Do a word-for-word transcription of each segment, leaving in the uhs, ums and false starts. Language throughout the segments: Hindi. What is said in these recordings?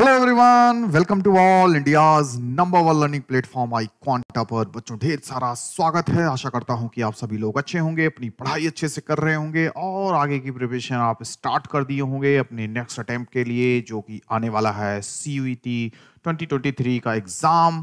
Hello everyone, welcome to all India's number one learning platform iQuanta पर बच्चों ढेर सारा स्वागत है। आशा करता हूं कि आप सभी लोग अच्छे होंगे, अपनी पढ़ाई अच्छे से कर रहे होंगे और आगे की प्रिपरेशन आप स्टार्ट कर दिए होंगे अपने नेक्स्ट अटेम्प्ट के लिए जो कि आने वाला है C E T twenty twenty three का एग्जाम,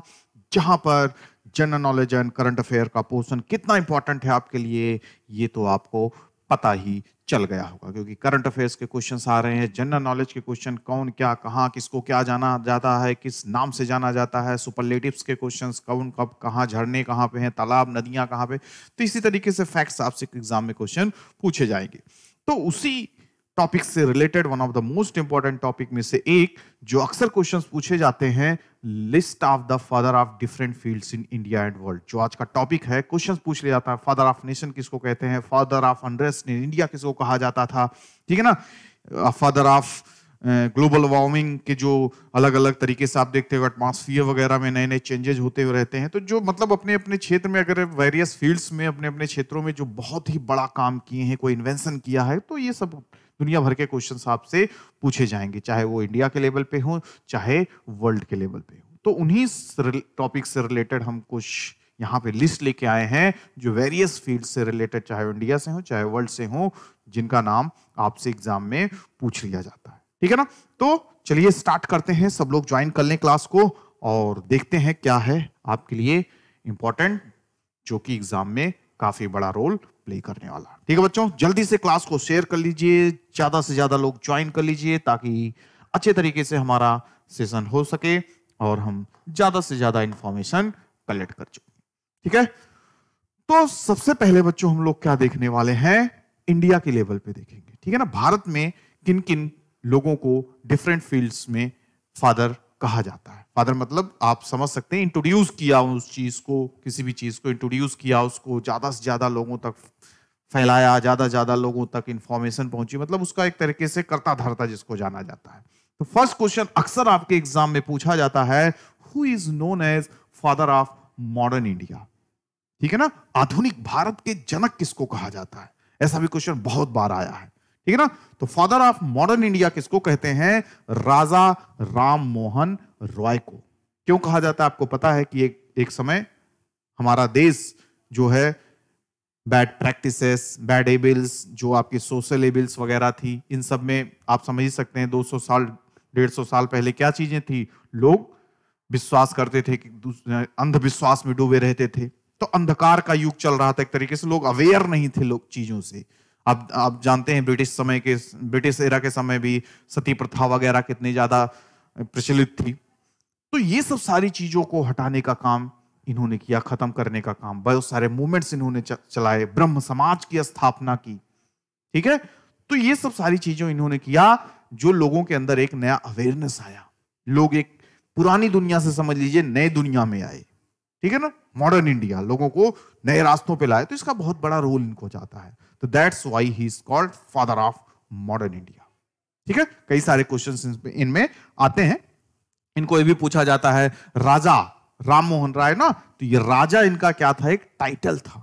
जहां पर general knowledge and current affair का पोर्शन कितना इंपॉर्टेंट है आपके लिए ये तो आपको पता ही चल गया होगा, क्योंकि करंट अफेयर्स के क्वेश्चंस आ रहे हैं, जनरल नॉलेज के क्वेश्चन, कौन क्या कहाँ किसको क्या जाना जाता है, किस नाम से जाना जाता है, सुपरलेटिव्स के क्वेश्चंस, कौन कब कहाँ, झरने कहाँ पे हैं, तालाब नदियाँ कहाँ पे, तो इसी तरीके से फैक्ट्स आपसे एग्जाम में क्वेश्चन पूछे जाएंगे। तो उसी टॉपिक से related one of the most important topic में से एक जो अक्सर क्वेश्चंस पूछे जाते हैं, list of the father of different fields in India and world, जो आज का टॉपिक है। क्वेश्चंस पूछ लिया जाता है, फादर ऑफ नेशन किसको कहते हैं, father of unrest in India किसको कहा जाता था, ठीक है ना, फादर ऑफ ग्लोबल वार्मिंग के जो अलग अलग तरीके से आप देखते हो एटमॉस्फेयर वगैरह में नए नए चेंजेस होते हुए रहते हैं, तो जो मतलब अपने अपने क्षेत्र में अगर वेरियस फील्ड्स में अपने अपने क्षेत्रों में जो बहुत ही बड़ा काम किए हैं, कोई इन्वेंशन किया है, तो ये सब दुनिया भर के क्वेश्चंस आपसे पूछे जाएंगे, चाहे वो इंडिया के लेवल पे हो चाहे वर्ल्ड के लेवल पे हो। तो उन्हीं टॉपिक से रिलेटेड हम कुछ यहाँ पे लिस्ट लेके आए हैं जो वेरियस फील्ड से रिलेटेड, चाहे इंडिया से हो चाहे वर्ल्ड से हो, जिनका नाम आपसे एग्जाम में पूछ लिया जाता है, ठीक है ना। तो चलिए स्टार्ट करते हैं, सब लोग ज्वाइन कर लें क्लास को और देखते हैं क्या है आपके लिए इंपॉर्टेंट जो कि एग्जाम में काफी बड़ा रोल प्ले करने वाला। ठीक है बच्चों, जल्दी से क्लास को शेयर कर लीजिए, ज्यादा से ज्यादा लोग ज्वाइन कर लीजिए ताकि अच्छे तरीके से हमारा सेशन हो सके और हम ज्यादा से ज्यादा इंफॉर्मेशन कलेक्ट कर सकें। ठीक है, तो सबसे पहले बच्चों हम लोग क्या देखने वाले हैं, इंडिया के लेवल पे देखेंगे, ठीक है ना, भारत में किन किन लोगों को डिफरेंट फील्ड्स में फादर कहा जाता है। फादर मतलब आप समझ सकते हैं इंट्रोड्यूस किया उस चीज को, किसी भी चीज को इंट्रोड्यूस किया, उसको ज्यादा से ज्यादा लोगों तक फैलाया, ज्यादा ज्यादा लोगों तक इंफॉर्मेशन पहुंची, मतलब उसका एक तरीके से कर्ता धर्ता जिसको जाना जाता है। तो फर्स्ट क्वेश्चन अक्सर आपके एग्जाम में पूछा जाता है, who is known as father of modern India, ठीक है ना, आधुनिक भारत के जनक किसको कहा जाता है, ऐसा भी क्वेश्चन बहुत बार आया है, ठीक है ना। तो फादर ऑफ मॉडर्न इंडिया किसको कहते हैं, राजा राम मोहन रॉय को। क्यों कहा जाता है, आपको पता है कि एक एक समय हमारा देश जो है बैड प्रैक्टिसेस, बैड एबिल्स, जो आपके सोशल एबिल्स वगैरह थी, इन सब में आप समझ सकते हैं दो सौ साल डेढ़ सौ साल पहले क्या चीजें थी, लोग विश्वास करते थे कि अंधविश्वास में डूबे रहते थे, तो अंधकार का युग चल रहा था, एक तरीके से लोग अवेयर नहीं थे लोग चीजों से। आप आप जानते हैं ब्रिटिश समय के, ब्रिटिश एरा के समय भी सती प्रथा वगैरह कितनी ज्यादा प्रचलित थी, तो ये सब सारी चीजों को हटाने का काम इन्होंने किया, खत्म करने का काम, बहुत सारे मूवमेंट्स इन्होंने चलाए, ब्रह्म समाज की स्थापना की, ठीक है। तो ये सब सारी चीजों इन्होंने किया जो लोगों के अंदर एक नया अवेयरनेस आया, लोग एक पुरानी दुनिया से समझ लीजिए नए दुनिया में आए, ठीक है ना, मॉडर्न इंडिया लोगों को नए रास्तों पे लाए, तो इसका बहुत बड़ा रोल इनको जाता है, तो that's why he is called father of modern India. ठीक है, कई सारे क्वेश्चंस इनमें आते हैं, इनको ये भी पूछा जाता है, राजा राम मोहन राय ना, तो ये राजा इनका क्या था, एक टाइटल था,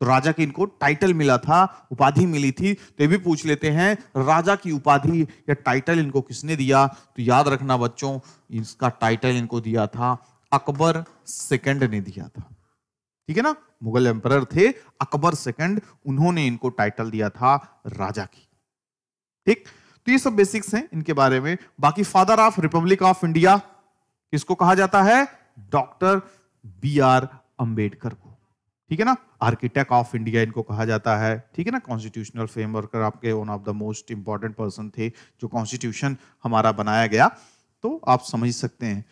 तो राजा की इनको टाइटल मिला था, उपाधि मिली थी, तो ये भी पूछ लेते हैं राजा की उपाधि या टाइटल इनको किसने दिया, तो याद रखना बच्चों इसका टाइटल इनको दिया था अकबर सेकंड ने दिया था, ठीक है ना, मुगल एम्परर थे अकबर सेकंड, उन्होंने इनको टाइटल दिया था राजा की। ठीक, तो ये सब बेसिक्स हैं इनके बारे में। बाकी father of republic of India किसको कहा जाता है, डॉक्टर बी आर अंबेडकर को, ठीक है ना, आर्किटेक्ट ऑफ इंडिया इनको कहा जाता है, ठीक है ना, कॉन्स्टिट्यूशनल फ्रेमवर्कर, आपके one of the most important person थे जो कॉन्स्टिट्यूशन हमारा बनाया गया, तो आप समझ सकते हैं।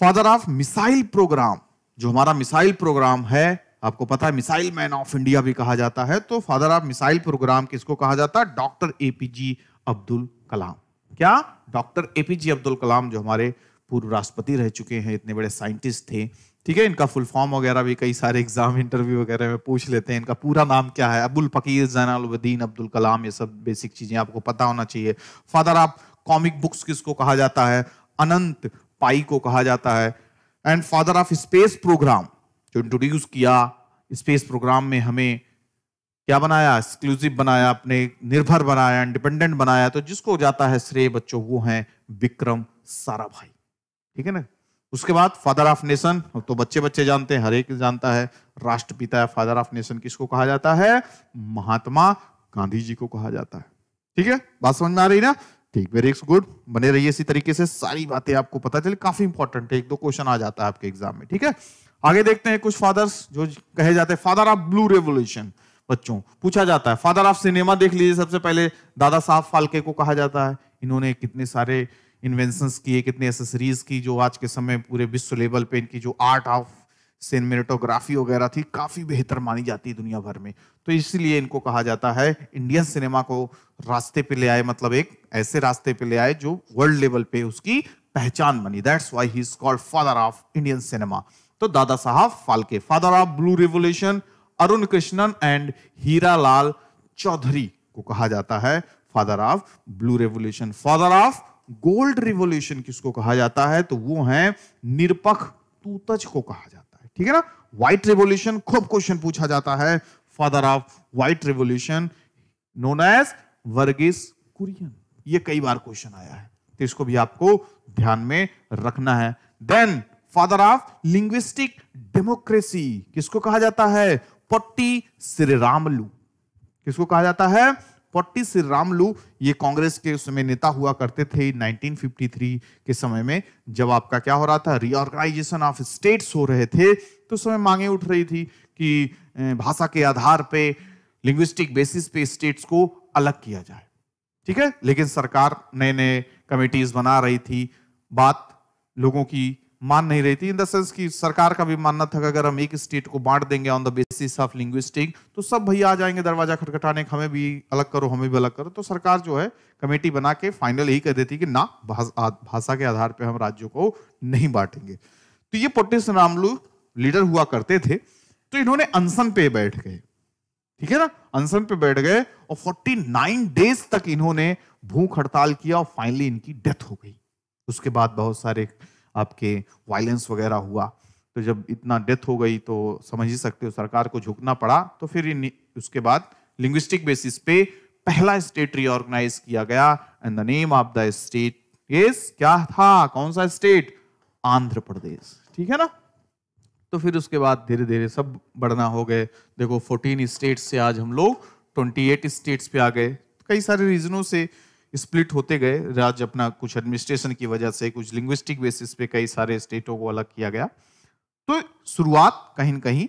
फादर ऑफ मिसाइल प्रोग्राम, जो हमारा मिसाइल प्रोग्राम है, आपको पता है मिसाइल मैन ऑफ इंडिया भी कहा जाता है, तो फादर ऑफ मिसाइल प्रोग्राम किसको कहा जाता है, doctor A P J Abdul Kalam. क्या, doctor A P J Abdul Kalam जो हमारे पूर्व राष्ट्रपति रह चुके हैं, इतने बड़े साइंटिस्ट थे, ठीक है। इनका फुल फॉर्म वगैरह भी कई सारे एग्जाम इंटरव्यू वगैरह में पूछ लेते हैं, इनका पूरा नाम क्या है, अबुल पकीर जैनुल आबदीन अब्दुल कलाम, ये सब बेसिक चीजें आपको पता होना चाहिए। फादर ऑफ कॉमिक बुक्स किसको कहा जाता है, अनंत पाई को कहा जाता है। And father of space program, जो इंट्रोड्यूस किया स्पेस प्रोग्राम में हमें क्या बनाया, एक्सक्लूसिव बनाया, अपने निर्भर बनाया, इंडिपेंडेंट बनाया। तो जिसको जाता है श्रेय बच्चों वो हैं विक्रम साराभाई, ठीक है ना। उसके बाद फादर ऑफ नेशन, तो बच्चे बच्चे जानते हैं, हर एक जानता है राष्ट्रपिता या फादर ऑफ नेशन किसको कहा जाता है, महात्मा गांधी जी को कहा जाता है। ठीक है, बात समझ में आ रही ना, ठीक, वेरी गुड, बने रहिए इसी तरीके से, सारी बातें आपको पता चली, काफी इंपॉर्टेंट है, एक दो क्वेश्चन आ जाता है आपके एग्जाम में। ठीक है, आगे देखते हैं कुछ फादर्स जो कहे जाते हैं फादर ऑफ ब्लू रेवोल्यूशन, बच्चों पूछा जाता है। फादर ऑफ सिनेमा देख लीजिए, सबसे पहले दादा साहब फाल्के को कहा जाता है। इन्होंने कितने सारे इन्वेंशंस किए, कितने एसेसरीज की, जो आज के समय पूरे विश्व लेवल पे इनकी जो आर्ट ऑफ सिनेमेटोग्राफी वगैरह थी काफी बेहतर मानी जाती है दुनिया भर में, तो इसलिए इनको कहा जाता है इंडियन सिनेमा को रास्ते पे ले आए, मतलब एक ऐसे रास्ते पे ले आए जो वर्ल्ड लेवल पे उसकी पहचान बनी। That's why he is called father of Indian cinema. तो Dada Saheb Phalke father of blue revolution. Arun Krishnan and Hira Lal Chaudhary को कहा जाता है father of blue revolution. Father of gold revolution किसको कहा जाता है, तो वो है निरपक तूतज को कहा जाता है। ठीक है ना, व्हाइट रिवोल्यूशन खूब क्वेश्चन पूछा जाता है। Father of white revolution known as Varghese Kurien, ये कई बार क्वेश्चन आया है, तो इसको भी आपको ध्यान में रखना है। Then father of linguistic democracy किसको कहा जाता है, पोट्टी श्रीरामलू किसको कहा जाता है, पोट्टी श्रीरामलू। ये कांग्रेस के उसमें नेता हुआ करते थे नाइनटीन फिफ्टी थ्री के समय में, जब आपका क्या हो रहा था, रिऑर्गेनाइजेशन ऑफ स्टेट्स हो रहे थे, तो उस समय मांगे उठ रही थी कि भाषा के आधार पे, लिंग्विस्टिक बेसिस पे स्टेट्स को अलग किया जाए। ठीक है, लेकिन सरकार नए नए कमेटीज बना रही थी, बात लोगों की मान नहीं रही थी, इन द सेंस कि सरकार का भी मानना था कि अगर हम एक स्टेट को बांट देंगे on the basis of linguistic तो सब भैया आ जाएंगे दरवाजा खटखटाने, हमें भी अलग करो, हमें भी अलग करो। तो सरकार जो है कमेटी बना के फाइनल यही कर देती कि ना, भाषा के आधार पे हम राज्यों को नहीं बांटेंगे। तो ये पोट्टी श्रीरामलू लीडर हुआ करते थे, तो इन्होंने अनशन पे बैठ गए। ठीक है ना, अनशन पे बैठ गए और फोर्टी नाइन डेज तक इन्होंने भूख हड़ताल किया और फाइनली इनकी डेथ हो गई। उसके बाद बहुत सारे आपके वायलेंस वगैरह हुआ, तो जब इतना डेथ हो गई तो समझ ही सकते हो सरकार को झुकना पड़ा। तो फिर इन, उसके बाद लिंग्विस्टिक बेसिस पे पहला स्टेट रीऑर्गेनाइज किया गया and the name of the state is क्या था, कौन सा स्टेट, आंध्र प्रदेश। ठीक है ना, तो फिर उसके बाद धीरे धीरे सब बढ़ना हो गए। देखो फोर्टीन स्टेट्स से आज हम लोग ट्वेंटी एट स्टेट्स पे आ गए। कई सारे रीजनों से स्प्लिट होते गए राज्य, अपना कुछ एडमिनिस्ट्रेशन की वजह से, कुछ लिंग्विस्टिक बेसिस पे कई सारे स्टेटों को अलग किया गया। तो शुरुआत कहीं न कहीं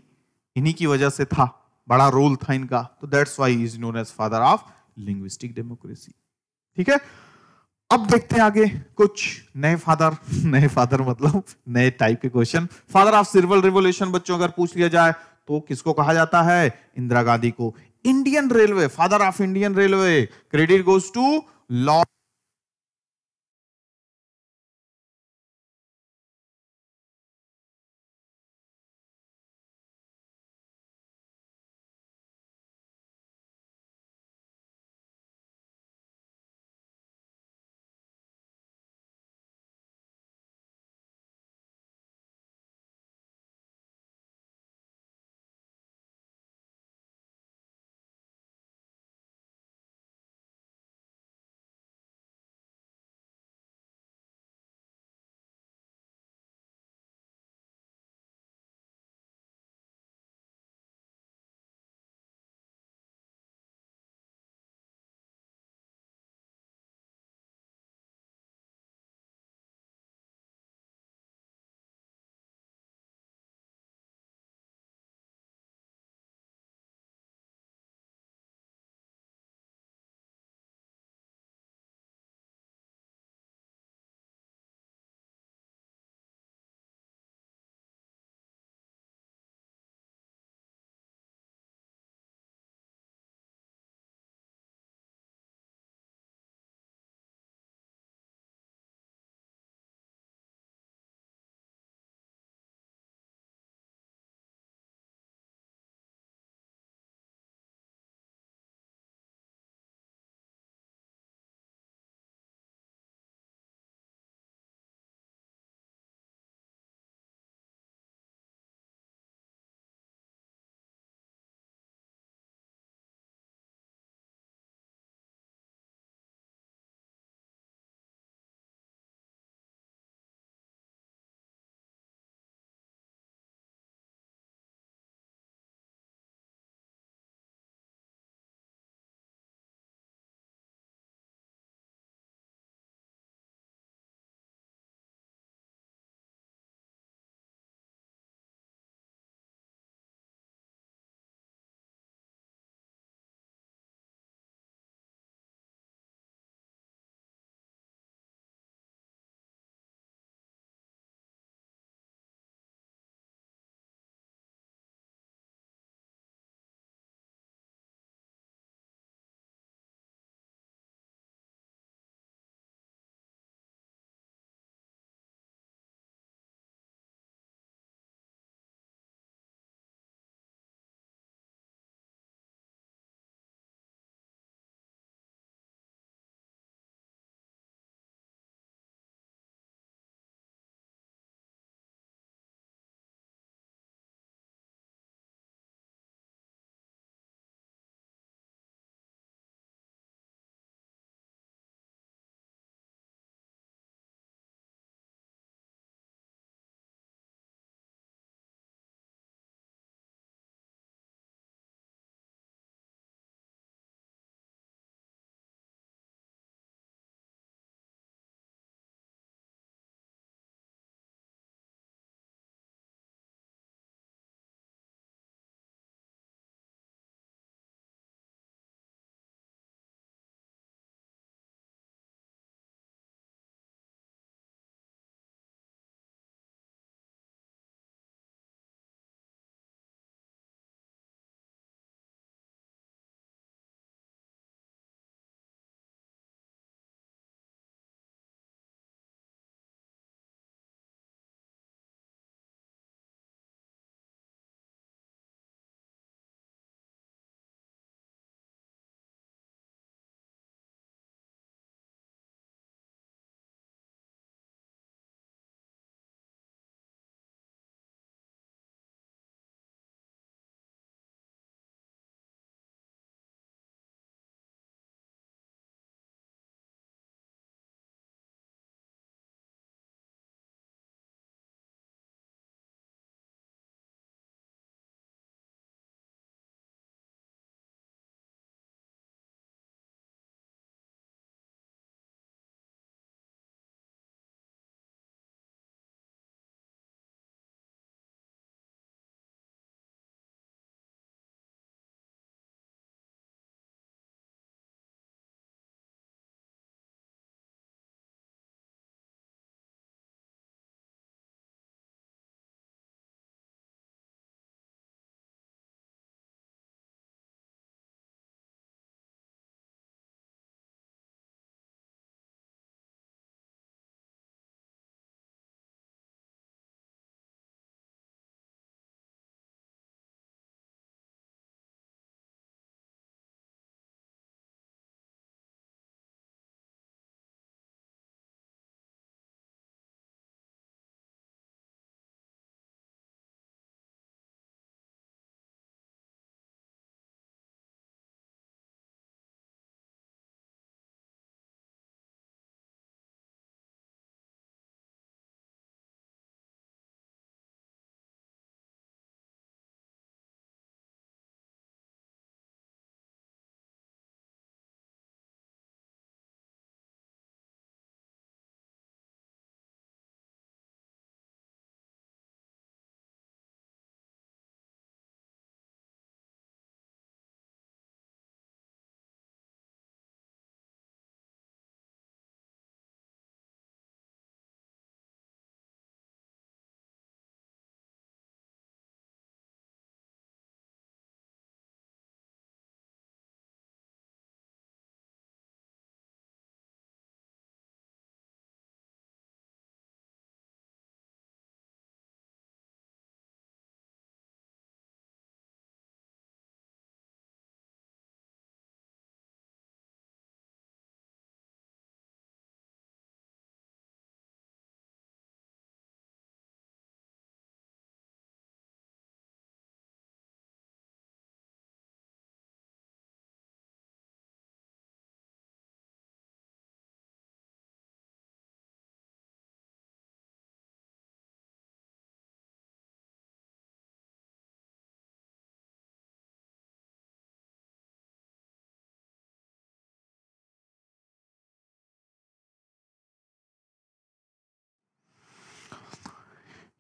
इन्हीं की वजह से था, बड़ा रोल था इनका। तो that's why is known as father of linguistic democracy. ठीक है, अब देखते हैं आगे कुछ नए फादर, नए फादर मतलब नए टाइप के question. Father of silver revolution बच्चों अगर पूछ लिया जाए तो किसको कहा जाता है, इंदिरा गांधी को। Indian railway, father of Indian railway, credit goes to law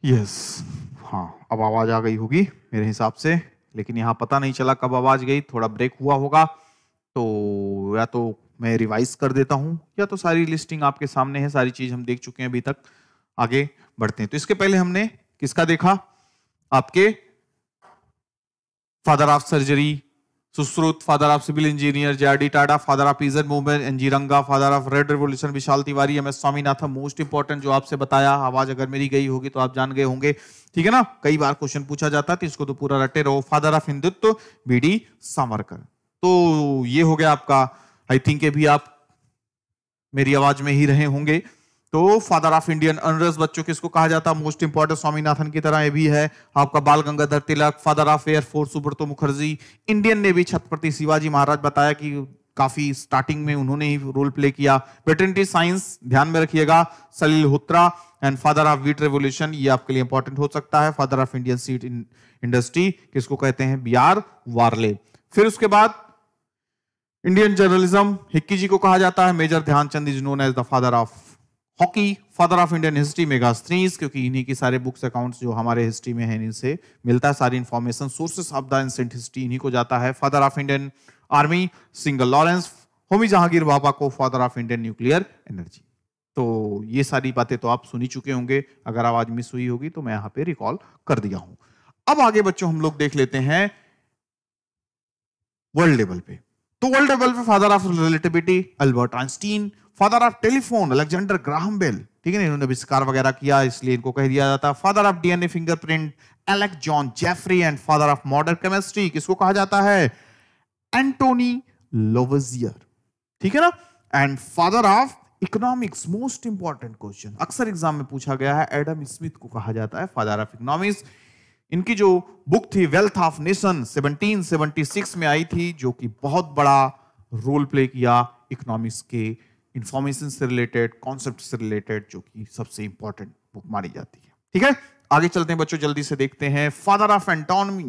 yes yes. हाँ अब आवाज आ गई होगी मेरे हिसाब से, लेकिन यहाँ पता नहीं चला कब आवाज गई, थोड़ा ब्रेक हुआ होगा। तो या तो मैं रिवाइज कर देता हूँ या तो सारी लिस्टिंग आपके सामने है, सारी चीज हम देख चुके हैं अभी तक, आगे बढ़ते हैं। तो इसके पहले हमने किसका देखा, आपके father of surgery Sushruta, father of civil engineer J R D Tata, father of pigeon movement N G Ranga, father of red revolution Vishal Tiwari, M S Swaminathan. Most important जो आपसे बताया, आवाज अगर मेरी गई होगी तो आप जान गए होंगे, ठीक है ना, कई बार क्वेश्चन पूछा जाता है तो इसको तो पूरा रटे रहो। Father of Hindutva B D Savarkar. तो ये हो गया आपका, आई थिंक भी आप मेरी आवाज में ही रहे होंगे। तो फादर ऑफ इंडियन अनर्स बच्चों किसको कहा जाता है, मोस्ट इंपॉर्टेंट स्वामीनाथन की तरह ये भी है आपका Bal Gangadhar Tilak. Father of air force Subroto Mukherjee. Indian navy Chhatrapati Shivaji Maharaj, बताया कि काफी स्टार्टिंग में उन्होंने ही रोल प्ले किया। पेटेंट साइंस ध्यान में रखिएगा, Salil Hotra. And father of wheat revolution, ये आपके लिए इंपॉर्टेंट हो सकता है। Father of Indian seed industry किसको कहते हैं, बी आर वार्ले। फिर उसके बाद इंडियन जर्नलिज्म हिक्की जी को कहा जाता है। Major Dhyanchand is known as the father of hockey. Father of Indian history Megasthenes, क्योंकि इन्हीं की सारे बुक्स अकाउंट्स जो हमारे हिस्ट्री में है इनसे मिलता है, सारी information sources of the ancient history इन्हीं को जाता है। Father of Indian army single Lawrence. Homi Jahangir Bhabha को father of Indian nuclear energy. तो ये सारी बातें तो आप सुनी चुके होंगे, अगर आवाज मिस हुई होगी तो मैं यहाँ पे रिकॉल कर दिया हूँ। अब आगे बच्चों हम लोग देख लेते हैं वर्ल्ड लेवल पे। तो वर्ल्ड लेवल पे father of relativity Albert Einstein, father of telephone Alexander Graham Bell, ठीक है ना, इन्होंने आविष्कार वगैरह किया इसलिए इनको कह दिया जाता है। Father of D N A fingerprint Alex John Jeffrey. And father of modern chemistry किसको कहा जाता है, एंटोनी लवोजियर, ठीक है ना। And father of economics, most important question, अक्सर एग्जाम में पूछा गया है, एडम स्मिथ को कहा जाता है फादर ऑफ इकोनॉमिक्स। इनकी जो बुक थी wealth of nation seventeen seventy six में आई थी, जो कि बहुत बड़ा रोल प्ले किया इकोनॉमिक्स के इंफॉर्मेशन से रिलेटेड, कॉन्सेप्ट से रिलेटेड, जो कि सबसे इंपॉर्टेंट बुक मानी जाती है, ठीक है। आगे चलते हैं बच्चों, जल्दी से देखते हैं। Father of anatomy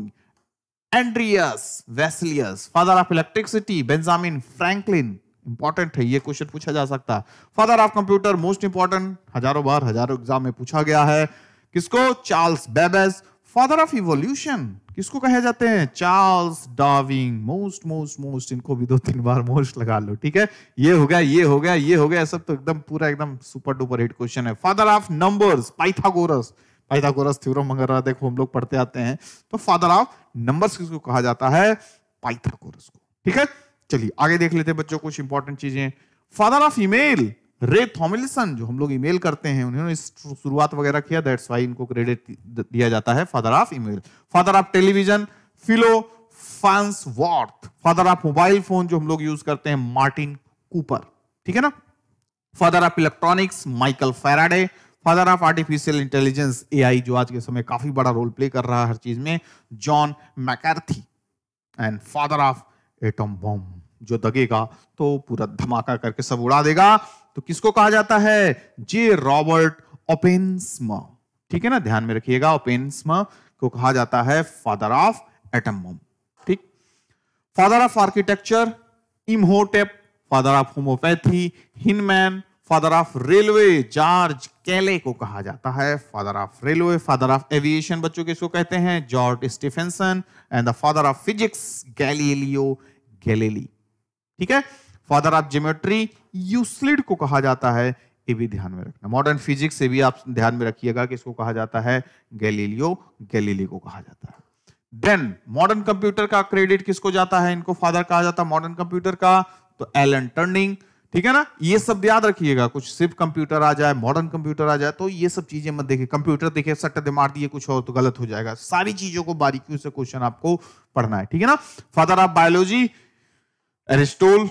Andreas Vesalius. Father of electricity Benjamin Franklin, important है ये क्वेश्चन, पूछा जा सकता है। Father of computer most important, हजारों बार हजारों एग्जाम में पूछा गया है, किसको, Charles Babbage. Father of evolution किसको कहे जाते हैं, Charles Darwin. Most most most इनको भी दो तीन बार मोस्ट लगा लो, ठीक है। ये हो गया, ये हो गया, ये हो गया, सब तो एकदम पूरा एकदम सुपर डुपर हिट क्वेश्चन है। Father of numbers Pythagoras, Pythagoras theorem वगैरह देखो हम लोग पढ़ते आते हैं। तो फादर ऑफ नंबर्स किसको कहा जाता है, पाइथागोरस को, ठीक है। चलिए आगे देख लेते हैं बच्चों कुछ इंपॉर्टेंट चीजें। फादर ऑफ ईमेल रे थॉमलिसन, जो हम लोग ईमेल करते हैं उन्होंने शुरुआत वगैरह किया, दैट्स व्हाई इनको क्रेडिट दिया जाता है father of email. Father of television Philo Farnsworth. Father of mobile phone जो हम लोग यूज करते हैं मार्टिन कूपर, ठीक है ना। Father of electronics Michael Faraday. Father of artificial intelligence A I, जो आज के समय काफी बड़ा रोल प्ले कर रहा है हर चीज में, John McCarthy. And father of atom bomb, जो दगेगा तो पूरा धमाका करके सब उड़ा देगा, तो किसको कहा जाता है, जे रॉबर्ट ओपेनहाइमर, ठीक है ना, ध्यान में रखिएगा, ओपेनहाइमर को कहा जाता है फादर ऑफ एटम बम, ठीक। Father of architecture Imhotep. Father of homeopathy Hahnemann. Father of railway George Cayley को कहा जाता है father of railway. Father of aviation बच्चों किसको कहते हैं, George Stephenson. And the father of physics Galileo Galilei, ठीक है। फादर ऑफ ज्योमेट्री यूक्लिड को कहा जाता है, ये भी ध्यान में रखना, मॉडर्न फिजिक्स से भी आप ध्यान में रखिएगा कि इसको कहा जाता है गैलीलियो गैलीली को कहा जाता है। देन मॉडर्न कंप्यूटर का क्रेडिट किसको जाता है, इनको फादर कहा जाता है मॉडर्न कंप्यूटर का, तो एलन टर्निंग, ठीक है ना। ये सब याद रखिएगा, कुछ सिर्फ कंप्यूटर आ जाए, मॉडर्न कंप्यूटर आ जाए तो ये सब चीजें मत देखिए, कंप्यूटर देखिए सट्टे दे मार दिए कुछ और तो गलत हो जाएगा, सारी चीजों को बारीकियों से क्वेश्चन आपको पढ़ना है, ठीक है ना। Father of biology Aristotle.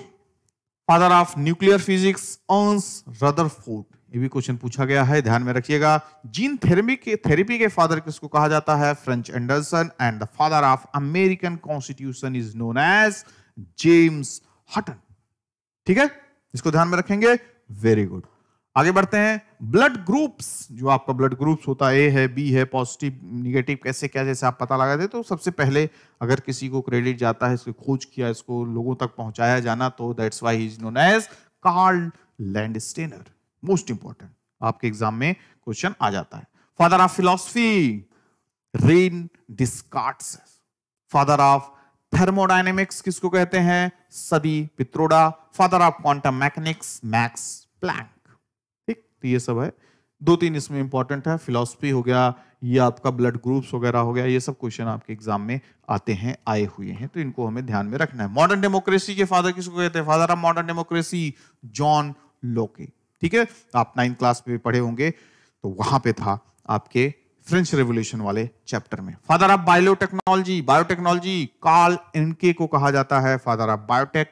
Father of nuclear physics Ernest Rutherford, ये भी क्वेश्चन पूछा गया है, ध्यान में रखिएगा। जीन थेरेपी के थेरेपी के फादर किसको कहा जाता है, French Anderson. And the father of American constitution is known as James Hutton, ठीक है, इसको ध्यान में रखेंगे, वेरी गुड। आगे बढ़ते हैं, ब्लड ग्रुप्स, जो आपका ब्लड ग्रुप्स होता है ए है बी है पॉजिटिव निगेटिव कैसे क्या जैसे आप पता लगाते हैं, तो सबसे पहले अगर किसी को क्रेडिट जाता है, इसकी खोज किया, इसको लोगों तक पहुंचाया जाना, तो that's why he is known as Karl Landsteiner, most important आपके एग्जाम में क्वेश्चन आ जाता है। father of philosophy, Rein Descartes. father of thermodynamics किसको कहते हैं? Sadi Pitroda. father of quantum mechanics, Max Planck. ठीक, तो ये सब है. दो तीन इसमें इंपॉर्टेंट है, फिलॉसफी हो गया, ये आपका ब्लड ग्रुप्स वगैरह हो गया, ये सब क्वेश्चन आपके एग्जाम में आते हैं, आए हुए हैं, तो इनको हमें ध्यान में रखना है. मॉडर्न डेमोक्रेसी के फादर किसको कहते हैं? Father of modern democracy John Locke. ठीक है, आप नाइन्थ क्लास में पढ़े होंगे, तो वहां पे था आपके फ्रेंच रेवोल्यूशन वाले चैप्टर में. Father of biotechnology, biotechnology Karl इनके को कहा जाता है father of biotech.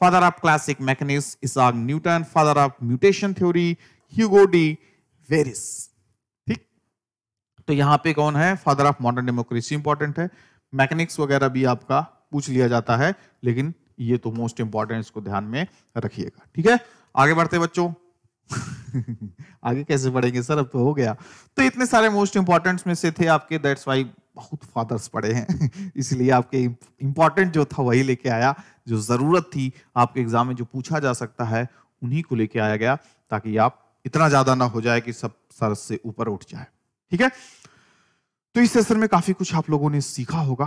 Father of classic mechanics Isaac Newton. Father of mutation theory Hugo de Vries. ठीक, तो यहाँ पे कौन है? Father of modern democracy important है. मैकेनिक्स वगैरह भी आपका पूछ लिया जाता है, लेकिन ये तो मोस्ट इंपॉर्टेंट, इसको ध्यान में रखिएगा. ठीक है, आगे बढ़ते बच्चों. आगे कैसे पढ़ेंगे सर, अब तो हो गया. तो इतने सारे मोस्ट इंपॉर्टेंट्स में से थे आपके, दैट्स वाई बहुत फादर्स पढ़े हैं. इसलिए आपके इंपॉर्टेंट जो था वही लेके आया, जो जरूरत थी आपके एग्जाम में, जो पूछा जा सकता है उन्हीं को लेके आया गया, ताकि आप इतना ज्यादा ना हो जाए कि सब सर से ऊपर उठ जाए. ठीक है, तो इस सेशन में काफी कुछ आप लोगों ने सीखा होगा.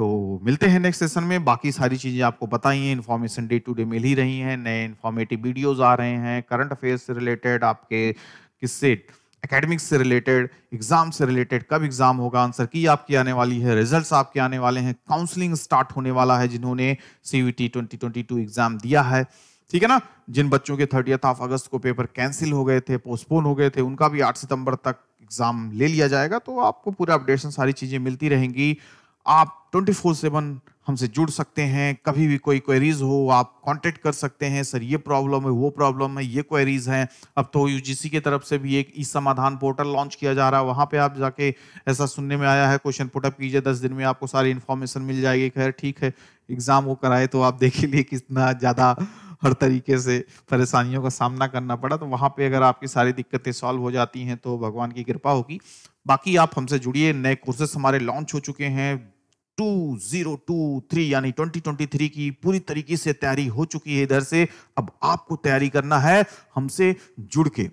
तो मिलते हैं नेक्स्ट सेशन में. बाकी सारी चीज़ें आपको बताई हैं, इन्फॉर्मेशन डे टू डे मिल ही रही हैं, नए इन्फॉर्मेटिव वीडियोस आ रहे हैं, करंट अफेयर्स से रिलेटेड, आपके किससे एकेडमिक्स से रिलेटेड, एग्जाम से रिलेटेड, कब एग्जाम होगा, आंसर की आपकी आने वाली है, रिजल्ट्स आपके आने वाले हैं, काउंसलिंग स्टार्ट होने वाला है जिन्होंने CET twenty twenty two exam दिया है. ठीक है ना, जिन बच्चों के थर्टियथ ऑफ अगस्त को पेपर कैंसिल हो गए थे, पोस्टपोन हो गए थे, उनका भी आठ सितंबर तक एग्जाम ले लिया जाएगा. तो आपको पूरा अपडेशन, सारी चीज़ें मिलती रहेंगी. आप ट्वेंटी फोर सेवन हमसे जुड़ सकते हैं, कभी भी कोई क्वेरीज हो आप कांटेक्ट कर सकते हैं. सर ये प्रॉब्लम है, वो प्रॉब्लम है, ये क्वेरीज हैं. अब तो यूजीसी की तरफ से भी एक ई समाधान पोर्टल लॉन्च किया जा रहा है, वहाँ पे आप जाके, ऐसा सुनने में आया है, क्वेश्चन पुटअप कीजिए, दस दिन में आपको सारी इन्फॉर्मेशन मिल जाएगी. खैर ठीक है, एग्जाम वो कराए तो आप देखिए कितना ज़्यादा हर तरीके से परेशानियों का सामना करना पड़ा. तो वहाँ पे अगर आपकी सारी दिक्कतें सॉल्व हो जाती हैं तो भगवान की कृपा होगी. बाकी आप हमसे जुड़िए. नए कोर्सेस हमारे लॉन्च हो चुके हैं. टू थाउज़ेंड ट्वेंटी थ्री यानी ट्वेंटी ट्वेंटी थ्री की पूरी तरीके से तैयारी हो चुकी है इधर से. अब आपको तैयारी करना है हमसे जुड़ के,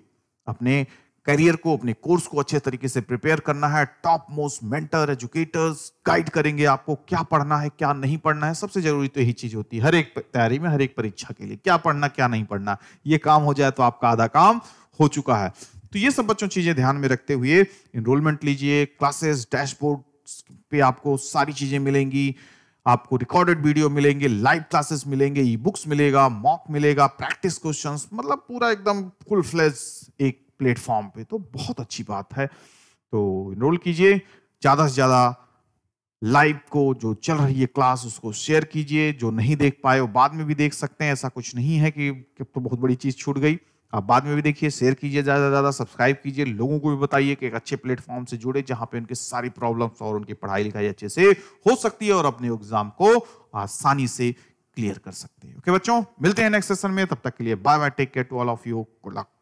अपने करियर को, अपने कोर्स को अच्छे तरीके से प्रिपेयर करना है. Top most mentor, educators guide करेंगे आपको क्या पढ़ना है, क्या नहीं पढ़ना है. सबसे जरूरी तो यही चीज होती है हर एक तैयारी में, हर एक परीक्षा के लिए, क्या पढ़ना क्या नहीं पढ़ना. ये काम हो जाए तो आपका आधा काम हो चुका है. तो ये सब बच्चों चीजें ध्यान में रखते हुए इनरोलमेंट लीजिए. क्लासेस डैशबोर्ड पे आपको सारी चीजें मिलेंगी, आपको रिकॉर्डेड वीडियो मिलेंगे, लाइव क्लासेस मिलेंगे, ई बुक्स मिलेगा, मॉक मिलेगा, प्रैक्टिस क्वेश्चंस, मतलब पूरा एकदम फुल फ्लेज एक प्लेटफॉर्म पे. तो बहुत अच्छी बात है, तो इनरोल कीजिए. ज़्यादा से ज़्यादा लाइव को, जो चल रही है क्लास, उसको शेयर कीजिए. जो नहीं देख पाए वो बाद में भी देख सकते हैं. ऐसा कुछ नहीं है कि तो बहुत बड़ी चीज़ छूट गई. आप बाद में भी देखिए, शेयर कीजिए, ज़्यादा से ज़्यादा सब्सक्राइब कीजिए. लोगों को भी बताइए कि एक अच्छे प्लेटफॉर्म से जुड़े जहाँ पे उनके सारी प्रॉब्लम्स और उनकी पढ़ाई लिखाई अच्छे से हो सकती है और अपने एग्जाम को आसानी से क्लियर कर सकते हैं. ओके बच्चों, मिलते हैं नेक्स्ट सेशन में. तब तक के लिए bye bye, take care to all of you, good luck.